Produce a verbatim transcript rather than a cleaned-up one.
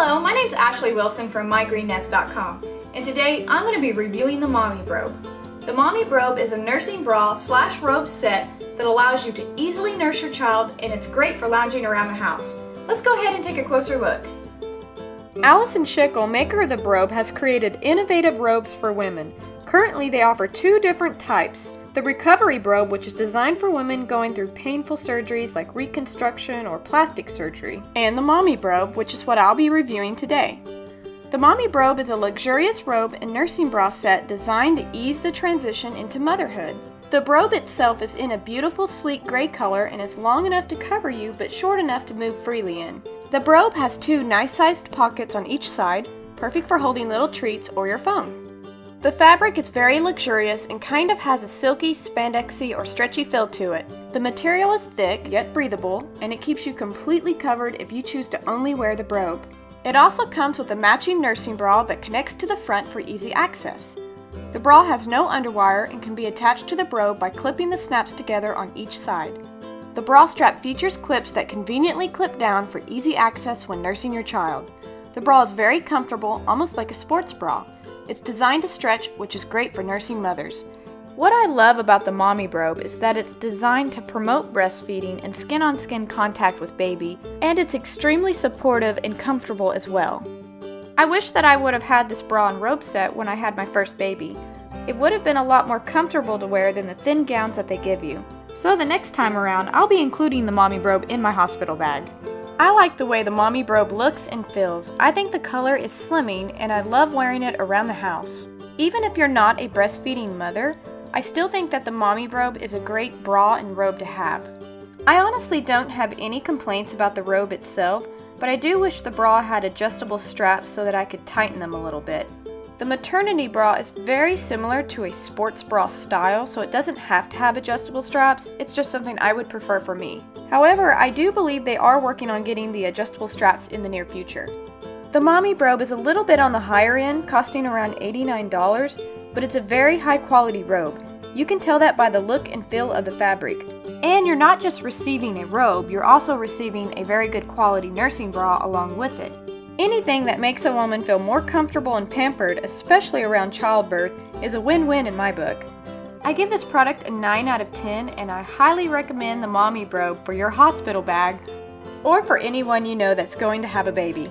Hello, my name's Ashley Wilson from my green nest dot com, and today I'm going to be reviewing the Mommy Brobe. The Mommy Brobe is a nursing bra slash robe set that allows you to easily nurse your child, and it's great for lounging around the house. Let's go ahead and take a closer look. Allison Sheikel, maker of the Brobe, has created innovative robes for women. Currently, they offer two different types. The Recovery Brobe, which is designed for women going through painful surgeries like reconstruction or plastic surgery, and the Mommy Brobe, which is what I'll be reviewing today. The Mommy Brobe is a luxurious robe and nursing bra set designed to ease the transition into motherhood. The Brobe itself is in a beautiful sleek gray color and is long enough to cover you but short enough to move freely in. The Brobe has two nice sized pockets on each side, perfect for holding little treats or your phone. The fabric is very luxurious and kind of has a silky, spandexy, or stretchy feel to it. The material is thick, yet breathable, and it keeps you completely covered if you choose to only wear the Brobe. It also comes with a matching nursing bra that connects to the front for easy access. The bra has no underwire and can be attached to the Brobe by clipping the snaps together on each side. The bra strap features clips that conveniently clip down for easy access when nursing your child. The bra is very comfortable, almost like a sports bra. It's designed to stretch, which is great for nursing mothers. What I love about the Mommy Brobe is that it's designed to promote breastfeeding and skin-on-skin contact with baby, and it's extremely supportive and comfortable as well. I wish that I would have had this bra and robe set when I had my first baby. It would have been a lot more comfortable to wear than the thin gowns that they give you. So the next time around, I'll be including the Mommy Brobe in my hospital bag. I like the way the Mommy Brobe looks and feels. I think the color is slimming and I love wearing it around the house. Even if you're not a breastfeeding mother, I still think that the Mommy Brobe is a great bra and robe to have. I honestly don't have any complaints about the robe itself, but I do wish the bra had adjustable straps so that I could tighten them a little bit. The maternity bra is very similar to a sports bra style, so it doesn't have to have adjustable straps. It's just something I would prefer for me. However, I do believe they are working on getting the adjustable straps in the near future. The Mommy Brobe is a little bit on the higher end, costing around eighty-nine dollars, but it's a very high quality robe. You can tell that by the look and feel of the fabric. And you're not just receiving a robe, you're also receiving a very good quality nursing bra along with it. Anything that makes a woman feel more comfortable and pampered, especially around childbirth, is a win-win in my book. I give this product a nine out of ten, and I highly recommend the Mommy Brobe for your hospital bag or for anyone you know that's going to have a baby.